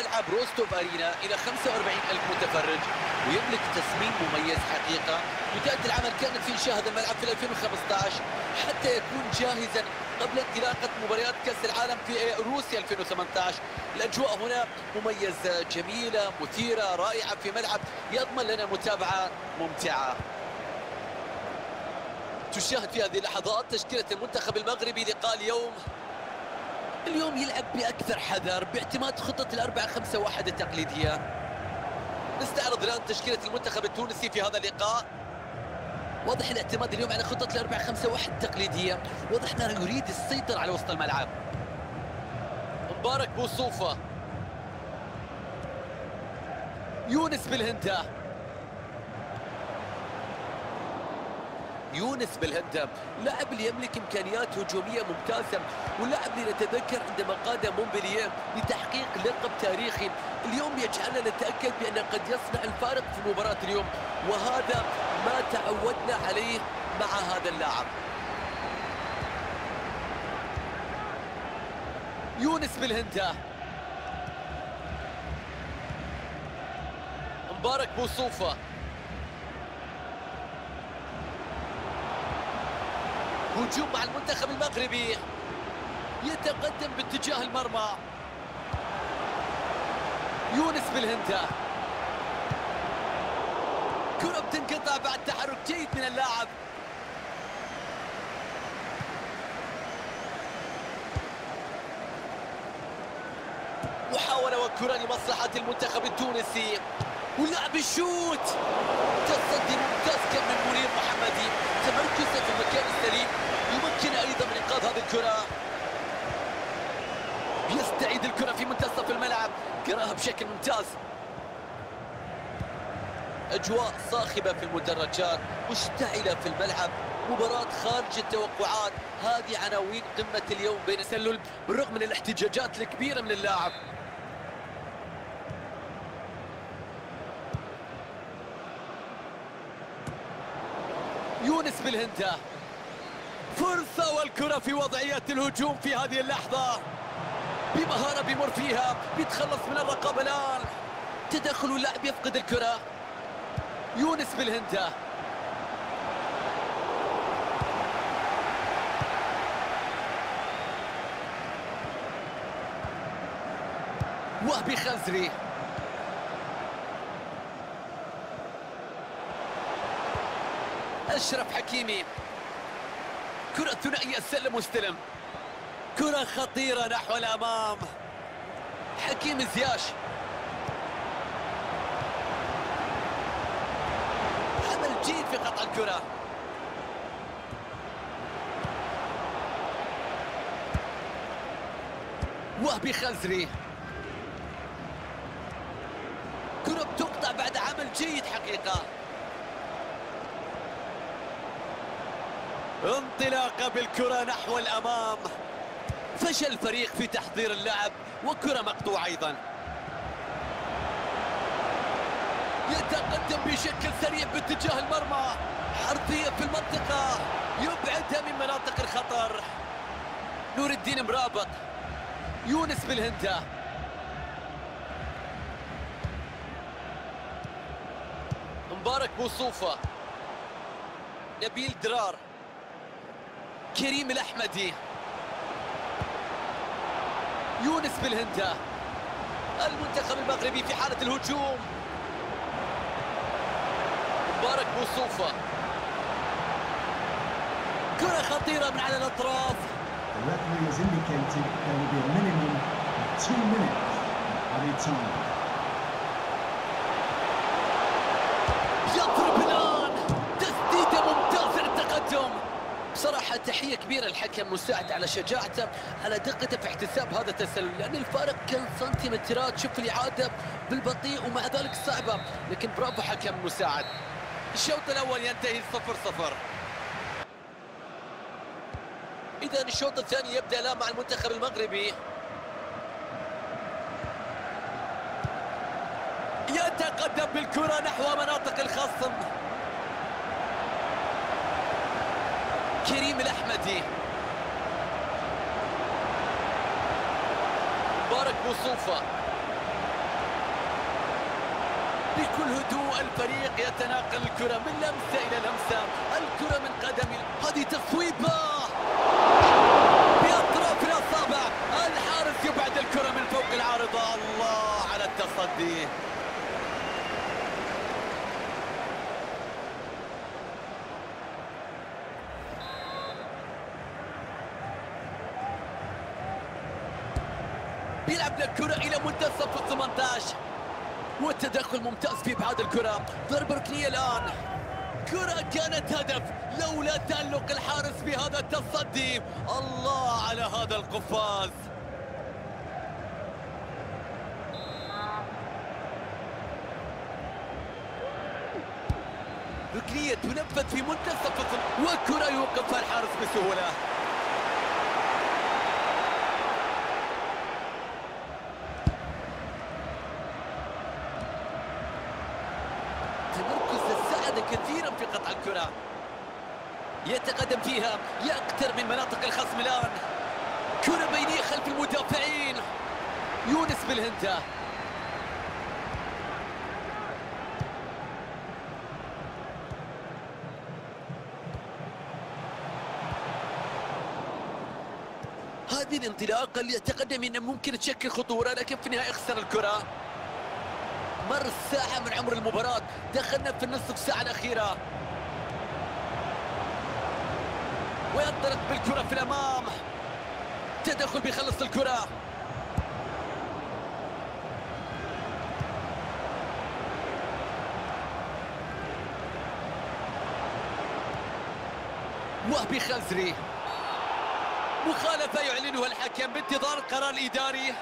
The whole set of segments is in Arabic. ملعب روستوف أرينا إلى 45,000 متفرج ويملك تصميم مميز حقيقة. بداية العمل كانت في شاهد الملعب في 2015 حتى يكون جاهزا قبل انطلاقة مباريات كأس العالم في روسيا 2018. الأجواء هنا مميزة، جميلة، مثيرة، رائعة، في ملعب يضمن لنا متابعة ممتعة. تشاهد في هذه اللحظات تشكيلة المنتخب المغربي لقاء اليوم. اليوم يلعب بأكثر حذر باعتماد خطة ال4-5-1 التقليدية. نستعرض الآن تشكيلة المنتخب التونسي في هذا اللقاء. واضح الاعتماد اليوم على خطة ال4-5-1 التقليدية، واضح أنه يريد السيطرة على وسط الملعب. مبارك بوصوفة، يونس بلهندة لاعب ليملك إمكانيات هجومية ممتازة، ولاعب لنتذكر عندما قاد مونبلييه لتحقيق لقب تاريخي. اليوم يجعلنا نتأكد بأنه قد يصنع الفارق في مباراة اليوم، وهذا ما تعودنا عليه مع هذا اللاعب. يونس بلهندة، مبارك بوصوفة، هجوم مع المنتخب المغربي يتقدم باتجاه المرمى. يونس بلهندة، كرة بتنقطع بعد تحرك جيد من اللاعب. محاولة وكرة لمصلحة المنتخب التونسي، واللاعب يشوت. تصدي ممتاز كان من المولير محمدي، تمركزه في المكان السليم يمكن ايضا من انقاذ هذه الكره. يستعيد الكره في منتصف الملعب، قراها بشكل ممتاز. اجواء صاخبه في المدرجات، مشتعله في الملعب، مباراة خارج التوقعات. هذه عناوين قمه اليوم بين التسلل بالرغم من الاحتجاجات الكبيره من اللاعب. يونس بلهندة، فرصة والكرة في وضعية الهجوم في هذه اللحظة. بمهارة بيمر فيها، بيتخلص من الرقابة الآن. تدخل اللاعب يفقد الكرة. يونس بلهندة، وهبي خزري، أشرف حكيمي. كرة ثنائية سلم واستلم، كرة خطيرة نحو الأمام. حكيم زياش، عمل جيد في قطع الكرة. وهبي خزري، كرة بتقطع بعد عمل جيد حقيقة. انطلاقة بالكرة نحو الأمام، فشل الفريق في تحضير اللعب، وكرة مقطوعة أيضا. يتقدم بشكل سريع باتجاه المرمى، عرضية في المنطقة يبعدها من مناطق الخطر. نور الدين مرابط، يونس بلهندة، مبارك بوصوفة، نبيل درار، كريم الأحمدي، يونس بلهندة. المنتخب المغربي في حالة الهجوم. مبارك بوصوفة، كرة خطيرة من على الأطراف. بصراحة تحية كبيرة للحكم مساعد على شجاعته، على دقته في احتساب هذا التسلل، لأن الفارق كان سنتيمترات. شوف الإعادة بالبطيء ومع ذلك صعبة، لكن برافو حكم مساعد. الشوط الأول ينتهي 0-0. إذا الشوط الثاني يبدأ الآن مع المنتخب المغربي. يتقدم بالكرة نحو مناطق الخصم. كريم الأحمدي، مبارك بوصوفة، بكل هدوء الفريق يتناقل الكرة من لمسة إلى لمسة، الكرة من قدم، هذه تصويبة بأطراف الأصابع، الحارس يبعد الكرة من فوق العارضة. الله على التصدي. بيلعب الكرة إلى منتصف ال18 والتدخل ممتاز في ابعاد الكرة. ضربة ركنية الآن، كرة كانت هدف لولا تألق الحارس بهذا التصدي. الله على هذا القفاز. ركنية تنفذ في منتصف وكرة يوقفها الحارس بسهولة. كثيرا في قطع الكرة، يتقدم فيها، يقترب من مناطق الخصم الآن. كرة بينية خلف المدافعين. يونس بلهندة هذه الانطلاقة اللي يتقدم إنه ممكن تشكل خطورة، لكن في النهاية يخسر الكرة. مر الساعة من عمر المباراة، دخلنا في النصف ساعة الأخيرة، وينطلق بالكرة في الأمام. تدخل بيخلص الكرة، وهبي خزري. مخالفة يعلنها الحكم بانتظار القرار الإداري.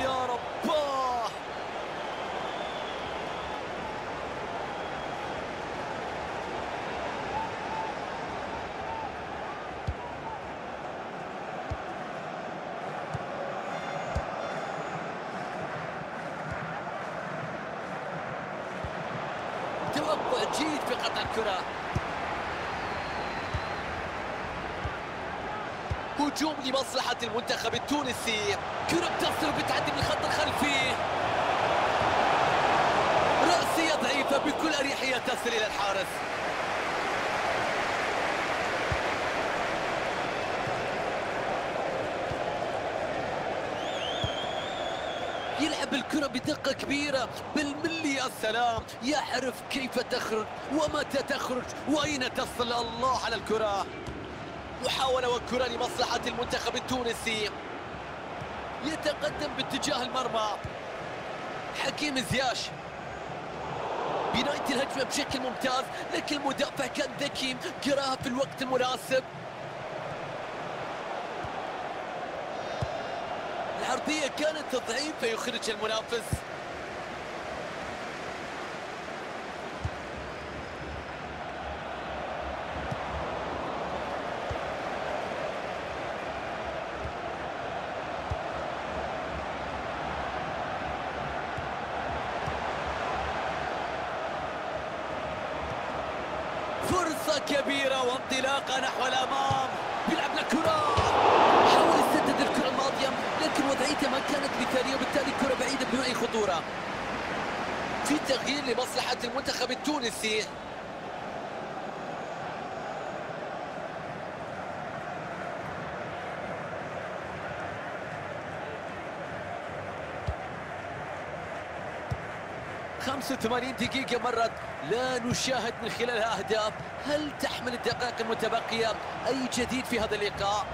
يا رباه، توقع جيد في قطع الكرة. هجوم لمصلحة المنتخب التونسي. كرة بتصل وبتعدي من الخط الخلفي، رأسية ضعيفة بكل أريحية تصل إلى الحارس. يلعب الكرة بدقة كبيرة بالملي. السلام، يعرف كيف تخرج ومتى تخرج وأين تصل. الله على الكرة. محاولة وكرة لمصلحة المنتخب التونسي. يتقدم باتجاه المرمى حكيم زياش. بداية الهجمة بشكل ممتاز، لكن المدافع كان ذكي، قراها في الوقت المناسب. العرضية كانت ضعيفة، يخرج المنافس. فرصة كبيرة وانطلاقة نحو الأمام. بيلعب الكرة، حاول يسدد الكرة الماضية لكن وضعيته ما كانت مثالية، وبالتالي الكرة بعيدة بدون أي خطورة. في تغيير لمصلحة المنتخب التونسي. خمسة وثمانين دقيقة مرت لا نشاهد من خلالها أهداف. هل تحمل الدقائق المتبقية أي جديد في هذا اللقاء؟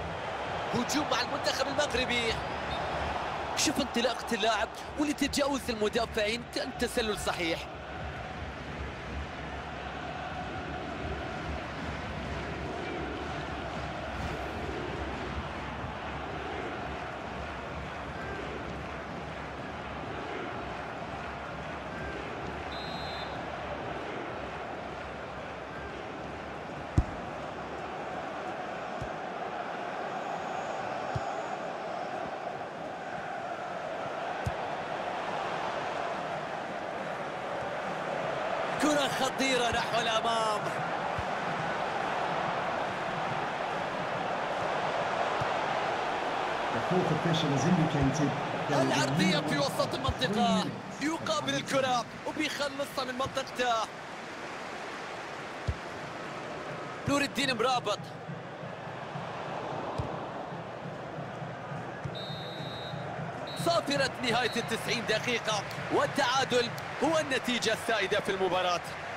هجوم مع المنتخب المغربي. شوف انطلاقة اللاعب ولتجاوز المدافعين، كان تسلل صحيح. كرة خطيرة نحو الأمام. العرضية في وسط المنطقة، يقابل الكرة وبيخلصها من منطقته. نور الدين مرابط، صافرت نهاية ال90 دقيقة والتعادل هو النتيجة السائدة في المباراة.